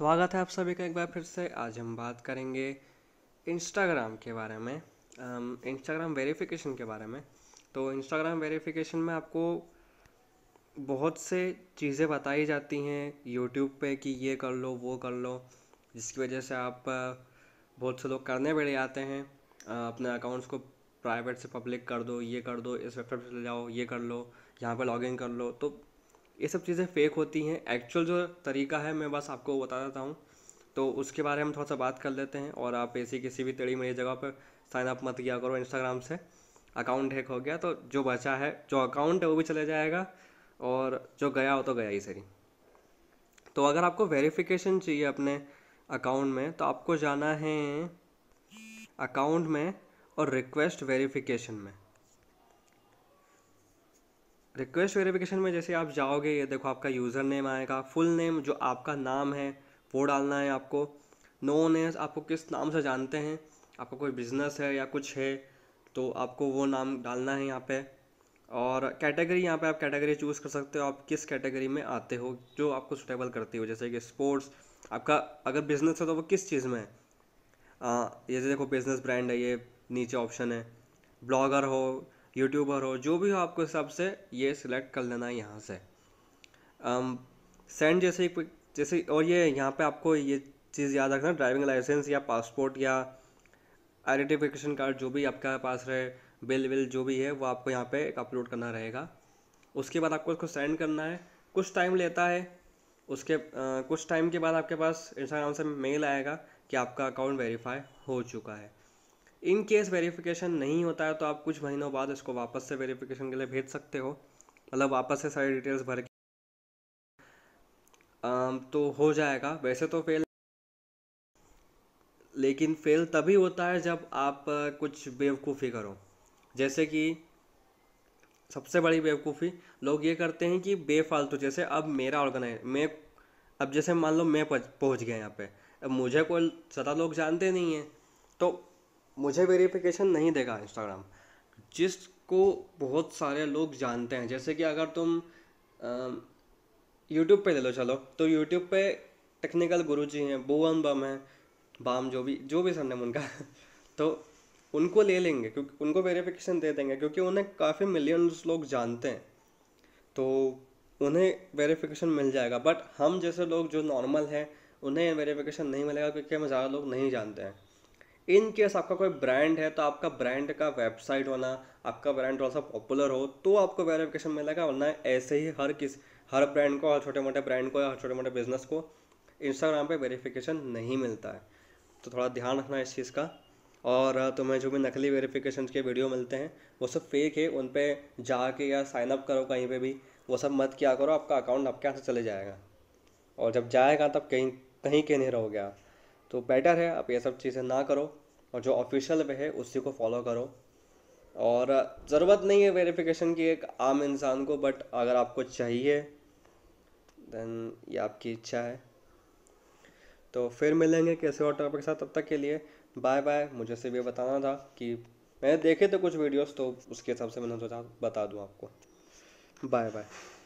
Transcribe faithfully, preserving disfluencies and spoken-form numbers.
स्वागत है आप सभी का एक बार फिर से। आज हम बात करेंगे इंस्टाग्राम के बारे में, इंस्टाग्राम वेरिफिकेशन के बारे में। तो इंस्टाग्राम वेरिफिकेशन में आपको बहुत से चीज़ें बताई जाती हैं यूट्यूब पे कि ये कर लो वो कर लो, जिसकी वजह से आप बहुत से लोग करने बैठ जाते हैं। अपने अकाउंट्स को प्राइवेट से पब्लिक कर दो, ये कर दो, इस वेबसाइट पर चले जाओ, ये कर लो, यहाँ पर लॉग इन कर लो। तो ये सब चीज़ें फेक होती हैं। एक्चुअल जो तरीका है मैं बस आपको बता देता हूँ, तो उसके बारे में थोड़ा सा बात कर लेते हैं। और आप ऐसी किसी भी टेढ़ी मेढ़ी जगह पर साइन अप मत किया करो इंस्टाग्राम से। अकाउंट हैक हो गया तो जो बचा है, जो अकाउंट है वो भी चले जाएगा, और जो गया हो तो गया ही सही। तो अगर आपको वेरिफिकेशन चाहिए अपने अकाउंट में, तो आपको जाना है अकाउंट में और रिक्वेस्ट वेरिफिकेशन में। रिक्वेस्ट वेरिफिकेशन में जैसे आप जाओगे, ये देखो आपका यूज़र नेम आएगा, फुल नेम जो आपका नाम है वो डालना है आपको। नोन एज आपको किस नाम से जानते हैं, आपका कोई बिजनेस है या कुछ है तो आपको वो नाम डालना है यहाँ पे। और कैटेगरी, यहाँ पे आप कैटेगरी चूज़ कर सकते हो आप किस कैटेगरी में आते हो, जो आपको सूटेबल करती हो। जैसे कि स्पोर्ट्स, आपका अगर बिज़नेस है तो वो किस चीज़ में है। आ, जैसे देखो बिज़नेस ब्रांड है, ये नीचे ऑप्शन है। ब्लॉगर हो, यूट्यूबर हो, जो भी हो, आपको हिसाब से ये सिलेक्ट कर लेना है यहाँ से। सेंड जैसे जैसे और ये यहाँ पे आपको ये चीज़ याद रखना, ड्राइविंग लाइसेंस या पासपोर्ट या आइडेंटिफिकेशन कार्ड, जो भी आपका पास रहे, बिल विल जो भी है, वो आपको यहाँ पे अपलोड करना रहेगा। उसके बाद आपको इसको सेंड करना है, कुछ टाइम लेता है। उसके आ, कुछ टाइम के बाद आपके पास इंस्टाग्राम से मेल आएगा कि आपका अकाउंट वेरीफाई हो चुका है। इन केस वेरिफिकेशन नहीं होता है तो आप कुछ महीनों बाद इसको वापस से वेरिफिकेशन के लिए भेज सकते हो, मतलब वापस से सारी डिटेल्स भर के तो हो जाएगा। वैसे तो फेल, लेकिन फेल तभी होता है जब आप कुछ बेवकूफ़ी करो। जैसे कि सबसे बड़ी बेवकूफ़ी लोग ये करते हैं कि बेफालतू, जैसे अब मेरा ऑर्गेनाइज मैं अब जैसे मान लो मैं पहुँच गया यहाँ पे, अब मुझे कोई ज़्यादा लोग जानते नहीं हैं तो मुझे वेरिफिकेशन नहीं देगा इंस्टाग्राम, जिसको बहुत सारे लोग जानते हैं। जैसे कि अगर तुम यूट्यूब पे ले लो, चलो तो यूट्यूब पे टेक्निकल गुरुजी हैं, बोअम बम हैं, बाम जो भी जो भी सरनेम उनका तो उनको ले लेंगे, क्योंकि उनको वेरिफिकेशन दे देंगे, क्योंकि उन्हें काफ़ी मिलियंस लोग जानते हैं तो उन्हें वेरिफिकेशन मिल जाएगा। बट हम जैसे लोग जो नॉर्मल हैं उन्हें वेरिफिकेशन नहीं मिलेगा, क्योंकि हमें ज़्यादा लोग नहीं जानते हैं। इन केस आपका कोई ब्रांड है तो आपका ब्रांड का वेबसाइट होना, आपका ब्रांड थोड़ा सा पॉपुलर हो तो आपको वेरिफिकेशन मिलेगा, वरना ऐसे ही हर किस हर ब्रांड को, हर छोटे मोटे ब्रांड को या हर छोटे मोटे बिजनेस को इंस्टाग्राम पे वेरिफिकेशन नहीं मिलता है। तो थोड़ा ध्यान रखना इस चीज़ का। और तुम्हें जो भी नकली वेरिफिकेशन के वीडियो मिलते हैं वो सब फेक है, उन पर जाके या साइन अप करो कहीं पर भी, वो सब मत किया करो। आपका अकाउंट आपके यहाँ से चले जाएगा, और जब जाएगा तब कहीं कहीं के नहीं रहोगे आप। तो बेटर है आप ये सब चीज़ें ना करो, और जो ऑफिशियल पे है उसी को फॉलो करो। और ज़रूरत नहीं है वेरिफिकेशन की एक आम इंसान को, बट अगर आपको चाहिए देन ये आपकी इच्छा है। तो फिर मिलेंगे किसी और टॉपिक के साथ, तब तक के लिए बाय बाय। मुझे सिर्फ ये बताना था कि मैंने देखे थे कुछ वीडियोस, तो उसके हिसाब से मैंने सोचा बता दूँ आपको। Bye bye.